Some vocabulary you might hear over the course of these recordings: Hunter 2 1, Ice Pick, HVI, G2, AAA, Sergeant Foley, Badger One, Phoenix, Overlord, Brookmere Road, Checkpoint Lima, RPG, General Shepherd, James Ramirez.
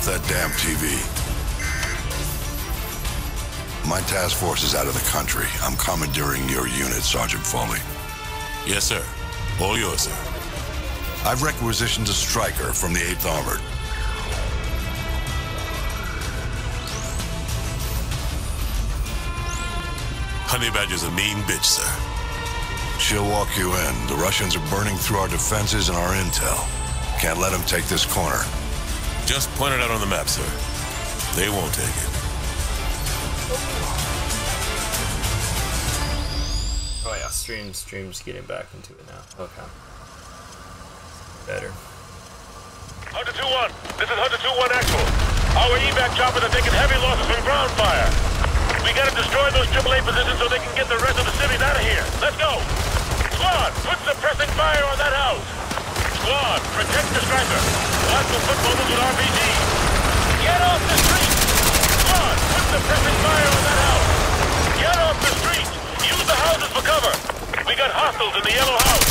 off that damn TV. My task force is out of the country. I'm commandeering your unit, Sergeant Foley. Yes, sir. All yours, sir. I've requisitioned a striker from the 8th Armored. Honey Badger's a mean bitch, sir. She'll walk you in. The Russians are burning through our defenses and our intel. Can't let them take this corner. Just point it out on the map, sir. They won't take it. Oh yeah, stream's getting back into it now. Okay. Better. Hunter 2-1, this is Hunter 2-1 actual. Our evac choppers are taking heavy losses from ground fire. We gotta destroy those AAA positions so they can get the rest of the cities out of here. Let's go! Squad, put suppressing fire on that house! Squad, protect the striker. Watch the footballers with RPG. Get off the street! Squad, put suppressing fire on that house! Get off the street! Use the houses for cover! We got hostiles in the yellow house!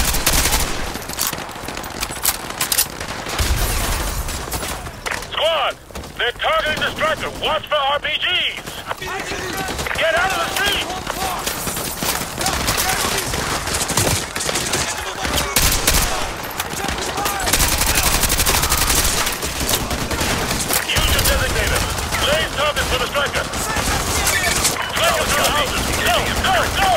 Squad! They're targeting the striker! Watch for RPGs! Get out of the street! Use your designator! Blaze targets for the striker! Flank us through the houses! Go! Go! Go!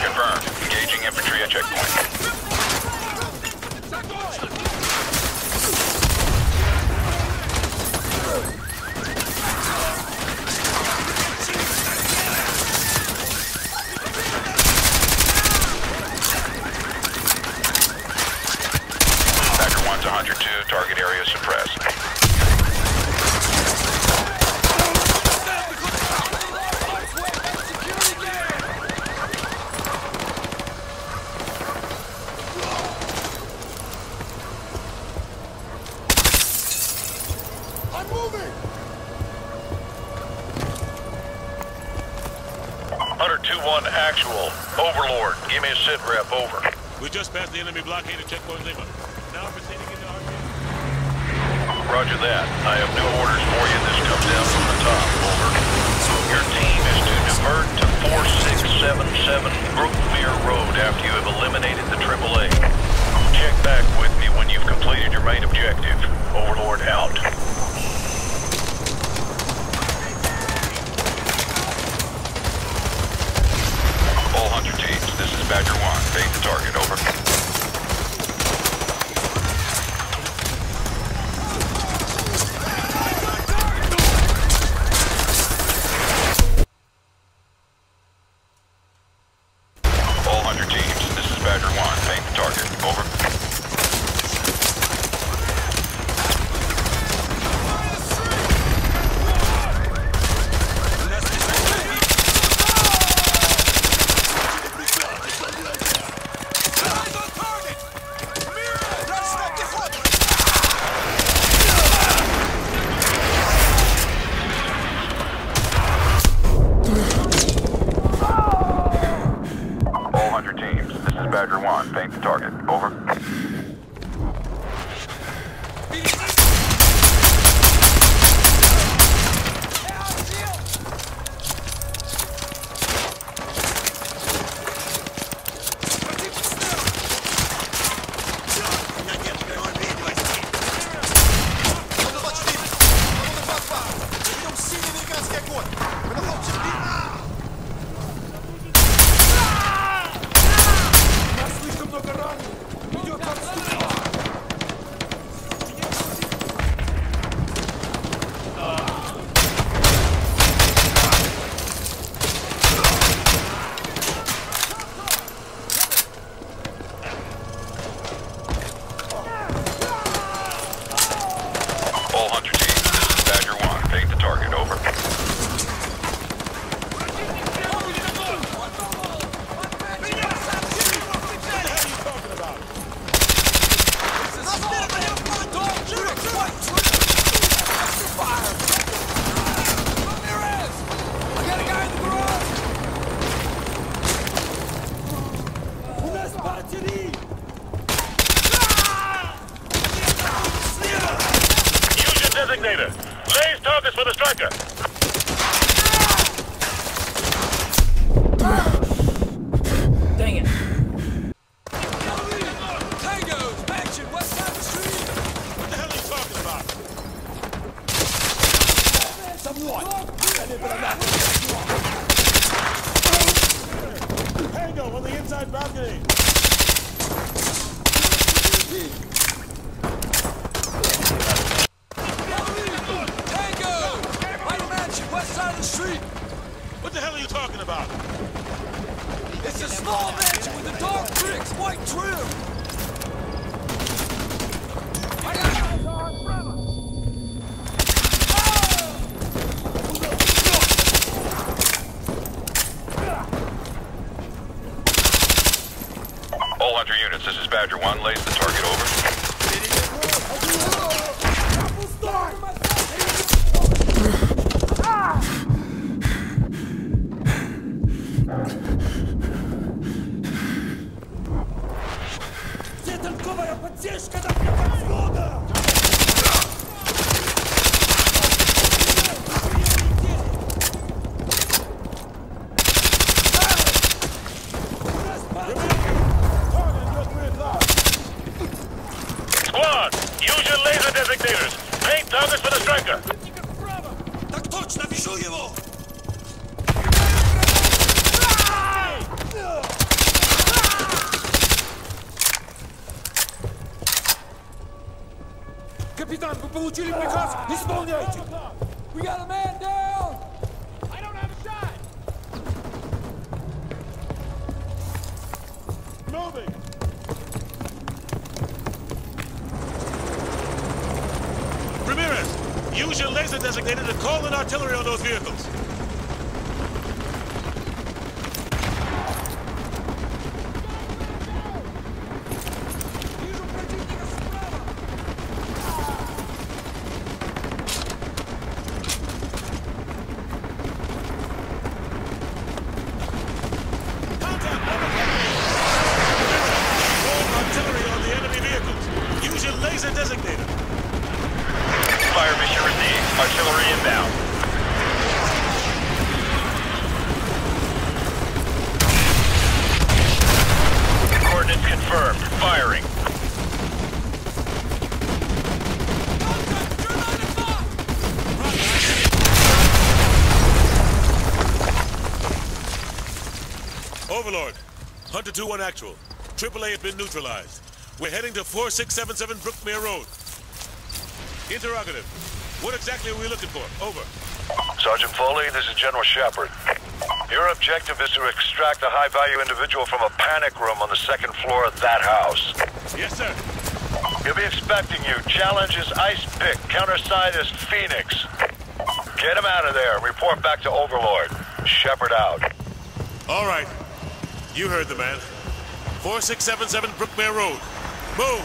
Confirmed. Engaging infantry at checkpoint. Actual. Overlord, give me a sit rep, over. We just passed the enemy blockade at Checkpoint Lima. Now proceeding into RPG. Roger that. I have new orders for you. This comes down from the top, over. Your team is to divert to 4677 Brookmere Road after you have eliminated the AAA. Check back with me when you've completed your main objective. Overlord out. This is Badger One. Take the target, over. All Hunter teams, this is Badger One. Take the target, over. Kapitan, вы получили приказ, исполняйте! We got a man down! I don't have a shot! Moving! Ramirez, use your laser designator to call in artillery on those vehicles. Overlord, Hunter 2 1 actual. AAA has been neutralized. We're heading to 4677 Brookmere Road. Interrogative. What exactly are we looking for? Over. Sergeant Foley, this is General Shepherd. Your objective is to extract a high-value individual from a panic room on the second floor of that house. Yes, sir. He'll be expecting you. Challenge is Ice Pick. Counterside is Phoenix. Get him out of there and report back to Overlord. Shepherd out. All right. You heard the man. 4677 Brookmere Road. Move!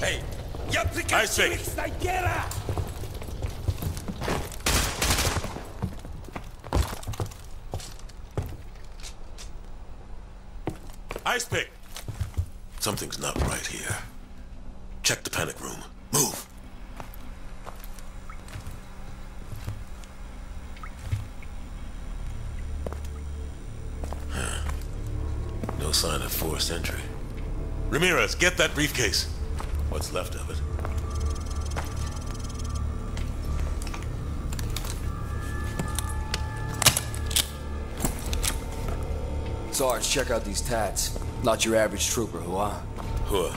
Hey! I see! Ice Pick! Something's not right here. Check the panic room. Move! Huh. No sign of forced entry. Ramirez, get that briefcase. What's left of it? Sarge, check out these tats. Not your average trooper, huh? Huh.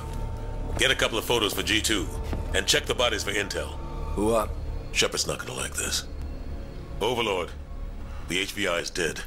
Get a couple of photos for G2, and check the bodies for intel. Huh? Shepard's not gonna like this. Overlord, the HVI is dead.